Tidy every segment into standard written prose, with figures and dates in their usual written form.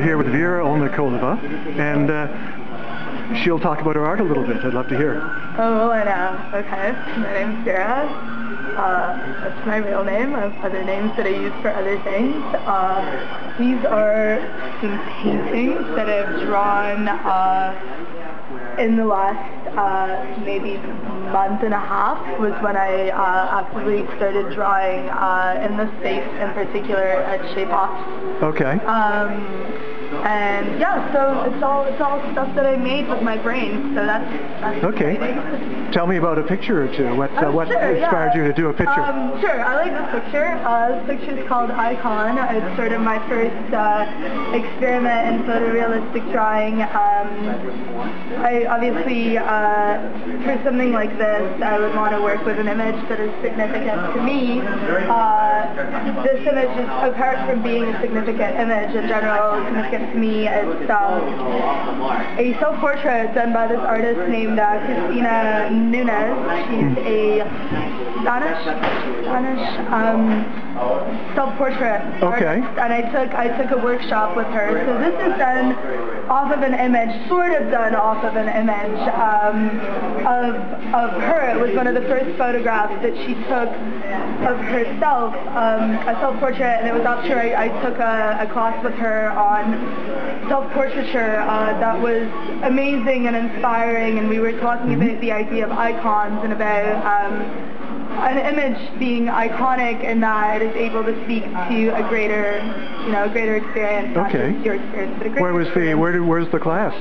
We're here with Vera Olnikolova, and she'll talk about her art a little bit. I'd love to hear. Oh, and okay. My name's Vera. That's my real name. I have other names that I use for other things. These are some paintings that I've drawn in the last maybe month and a half was when I actively started drawing in this space in particular at Chez Pops. Okay. And yeah, so it's all stuff that I made with my brain. So that's okay. Exciting. Tell me about a picture or two. What inspired you to do a picture? Sure. I like this picture. This picture is called Icon. It's sort of my first experiment in photorealistic drawing. I obviously for something like this, I would want to work with an image that is significant to me. This image is, apart from being a significant image in general, significant to me, it's a self-portrait done by this artist named Christina Nunes. She's a Spanish self-portrait artist, and I took a workshop with her. So this is done off of an image, sort of done off of an image of her. It was one of the first photographs that she took of herself, a self-portrait, and it was after I took a class with her on self-portraiture that was amazing and inspiring, and we were talking about the idea of icons and about an image being iconic in that it is able to speak to a greater, a greater experience. Okay. Not just your experience, but a greater experience. Where's the class?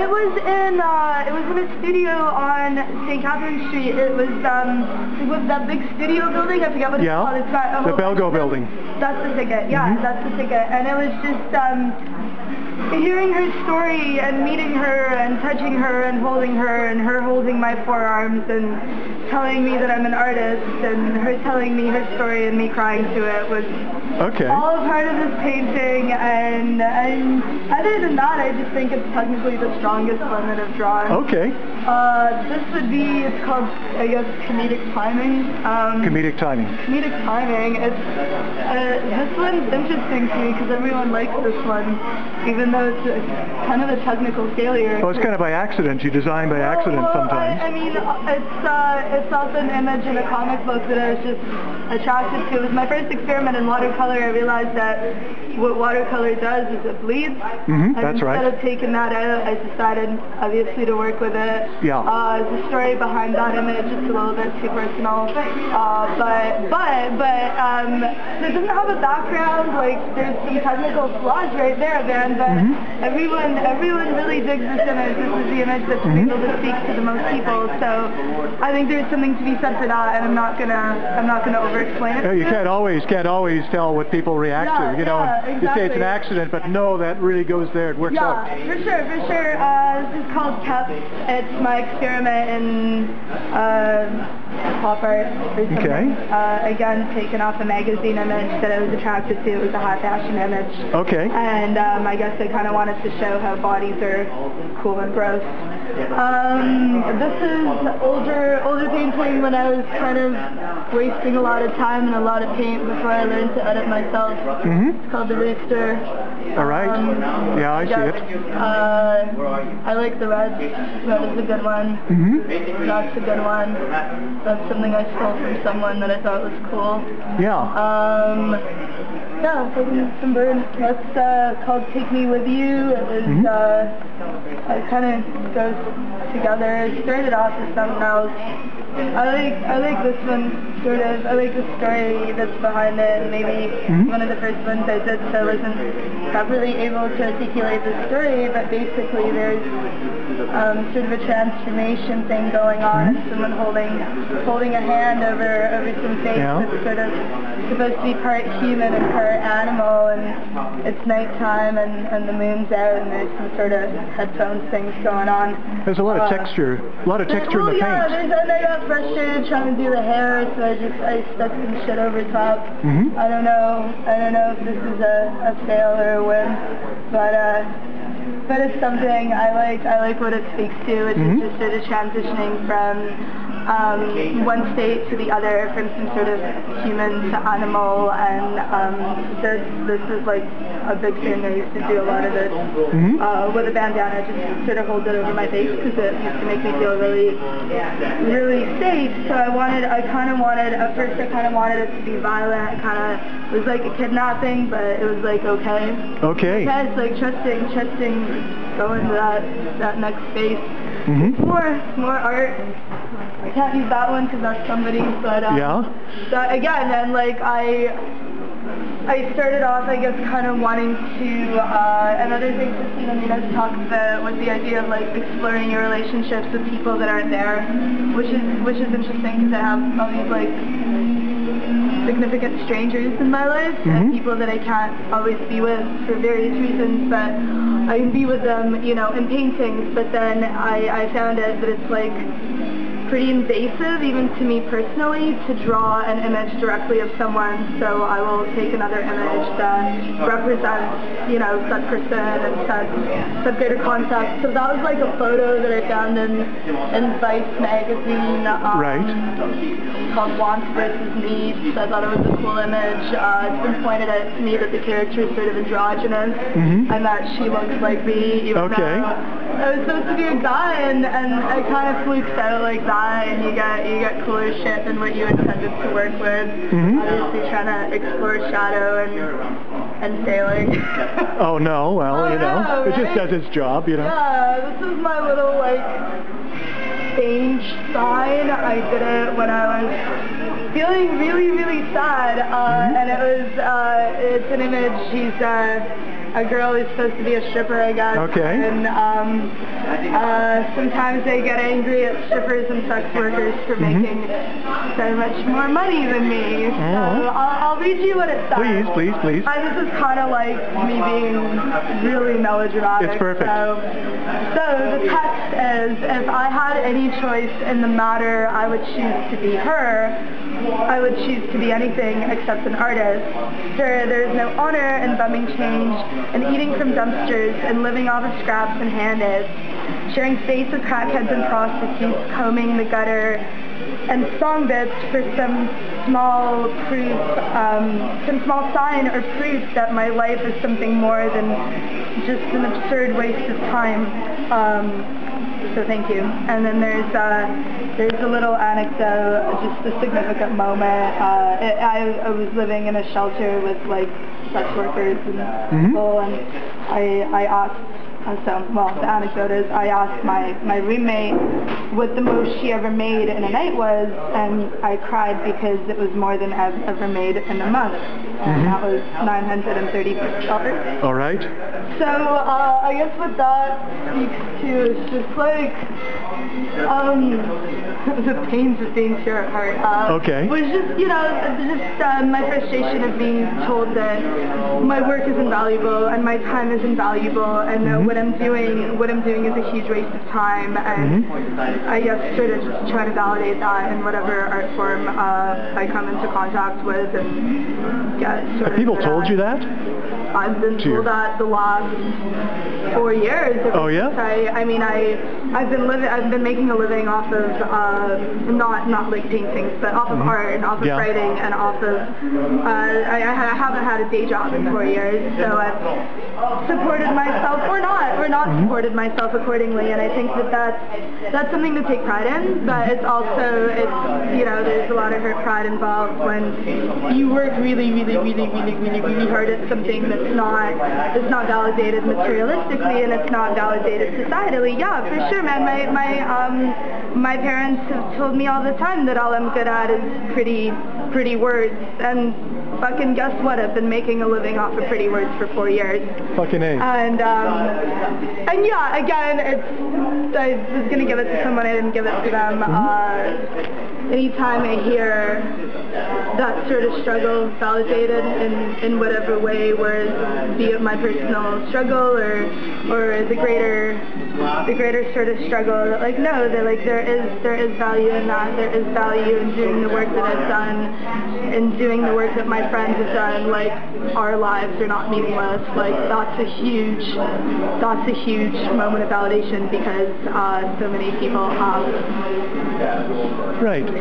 It was in a studio on Saint Catherine Street. It was with that big studio building. I forget what it's called. It's got the Belgo building. That's the ticket. Yeah, that's the ticket. And it was just hearing her story and meeting her and touching her and her holding my forearms and telling me that I'm an artist and her telling me her story and me crying to it was all a part of this painting, and other than that, I just think it's technically the strongest one that I've drawn. Okay. This would be, it's called, I guess, comedic timing. Comedic timing. Comedic timing. It's this one's interesting to me because everyone likes this one, even though it's kind of a technical failure. Oh, it's kind of by accident. You design by accident sometimes. I mean, it's also an image in a comic book that I was just attracted to. It was my first experiment in watercolor. I realized that what watercolor does is it bleeds. That's right. Instead of taking that out, I decided obviously to work with it. Yeah. The story behind that image is a little bit too personal, but it doesn't have a background. Like there's some technical flaws right there, man. But everyone really digs this image. This is the image that's able to speak to the most people. So I think there's something to be said for that, and I'm not gonna over-explain it. No, you can't always tell what people react to. You say it's an accident, but no, that really goes there. It works out. Yeah, for sure. This is called Cups. It's my experiment in pop art or something. Okay. Again, taken off a magazine image that I was attracted to. It was a hot fashion image. Okay. And I guess I kind of wanted to show how bodies are cool and gross. This is older painting when I was kind of wasting a lot of time and a lot of paint before I learned to edit myself. It's called The Rooster. All right. Yeah, I see it. I like the red. That was a good one. That's a good one. That's something I stole from someone that I thought was cool. Yeah. Yeah, some birds. That's called Take Me With You. It was, it kind of goes together. It started off with something else. I like this one, sort of. I like the story that's behind it. Maybe one of the first ones I did, so I wasn't properly able to articulate the story, but basically there's sort of a transformation thing going on. Someone holding a hand over some face that's sort of supposed to be part human and part animal, and it's nighttime and the moon's out and there's some sort of headphones things going on. There's a lot of texture. A lot of texture in the paint. And I got frustrated trying to do the hair, so I stuck some shit over top. I don't know if this is a fail or a win, but it's something I like what it speaks to, which is just sort of transitioning from one state to the other, from some sort of human to animal, and this is like a big thing. I used to do a lot of this with a bandana, just sort of hold it over my face because it used to make me feel really, really safe. So at first I kind of wanted it to be violent. It kind of was like a kidnapping, but it was like okay. Okay. It's like trusting, go into that next space. Mm-hmm. More art. I can't use that one because that's somebody, but that, again, and like I started off, I guess, kind of wanting to, another thing Christina Nunes talked about was the idea of like exploring your relationships with people that aren't there, which is interesting because I have all these like significant strangers in my life, and people that I can't always be with for various reasons, but I can be with them, you know, in paintings. But then I found out that it's like pretty invasive, even to me personally, to draw an image directly of someone, so I will take another image that represents, you know, that person and that greater concept. So that was like a photo that I found in Vice magazine, called Wants versus Needs. I thought it was a cool image. It's been pointed out to me that the character is sort of androgynous, and that she looks like me, even though I was supposed to be a guy, and I kind of fluked out like that, and you get cooler shit than what you intended to work with. Obviously trying to explore shadow and sailing. Oh no, well, you know, right? It just does its job, you know. Yeah, this is my little like stage sign. I did it when I was feeling really, really sad, and it's an image. She's a girl who's supposed to be a stripper, I guess. Okay. And sometimes they get angry at strippers and sex workers for making so much more money than me. So I'll read you what it says. Please, please, please. This is kind of like me being really melodramatic. It's perfect. So the text is, if I had any choice in the matter, I would choose to be her. I would choose to be anything except an artist. Sure, there is no honor in bumming change, and eating from dumpsters, and living off of scraps and hand aids, sharing space with crackheads and prostitutes, combing the gutter, and song bits for some small sign or proof that my life is something more than just an absurd waste of time. So thank you. And then there's a little anecdote, just a significant moment. I was living in a shelter with like sex workers and people, and I asked. The anecdote is, I asked my roommate what the most she ever made in a night was, and I cried because it was more than I've ever made in a month. And that was $930. All right. So I guess what that speaks to is just like the pains of being pure at heart. Was just, you know, my frustration of being told that my work is invaluable and my time is invaluable, and that what I'm doing is a huge waste of time, and I guess sort of just try to validate that in whatever art form I come into contact with, and get sort of. Have people told you that? I've been told that the last 4 years. Oh yeah. I've been making a living off of not like paintings, but off of art and off of writing and off of. I haven't had a day job in 4 years, so I've supported myself or not supported myself accordingly, and I think that's something to take pride in. But it's also you know, there's a lot of hurt pride involved when you work really, really, really, really, really, really hard at something that's not validated materialistically, and it's not validated societally. Yeah, for sure, man. My parents have told me all the time that all I'm good at is pretty words, and fucking guess what? I've been making a living off of pretty words for 4 years. Fucking A. And yeah, again, I was gonna give it to someone, I didn't give it to them. anytime I hear that sort of struggle validated in whatever way, whereas be it my personal struggle or the greater sort of struggle, that there is value in that. There is value in doing the work that I've done, in doing the work that my friends have done. Like, our lives are not meaningless. Like, that's a huge moment of validation, because so many people have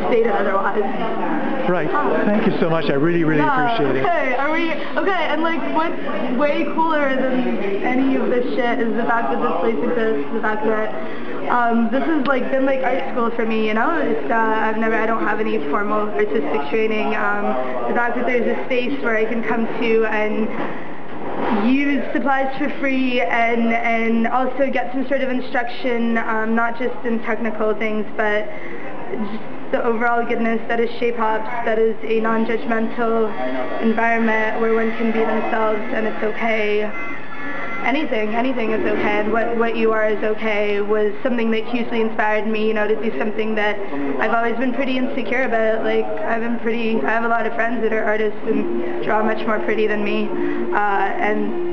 stated otherwise. Right. Thank you so much. I really appreciate it. Okay. And like, what's way cooler than any of this shit is the fact that this place exists. The fact that this has been like art school for me. You know, it's I don't have any formal artistic training. The fact that there's a space where I can come to and use supplies for free and also get some sort of instruction, not just in technical things, but just the overall goodness that is Chez Pops, that is a non-judgmental environment where one can be themselves and it's okay. Anything is okay, and what you are is okay, was something that hugely inspired me, you know, to do something that I've always been pretty insecure about. Like, I have a lot of friends that are artists and draw much more pretty than me, and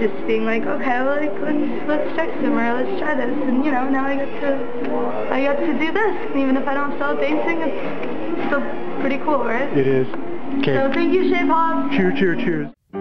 just being like, okay, well, like, let's check somewhere, let's try this, and you know, now I get to do this, and even if I don't sell dancing, it's still pretty cool, right? It is. Okay. So thank you, Chez Pops. Cheers.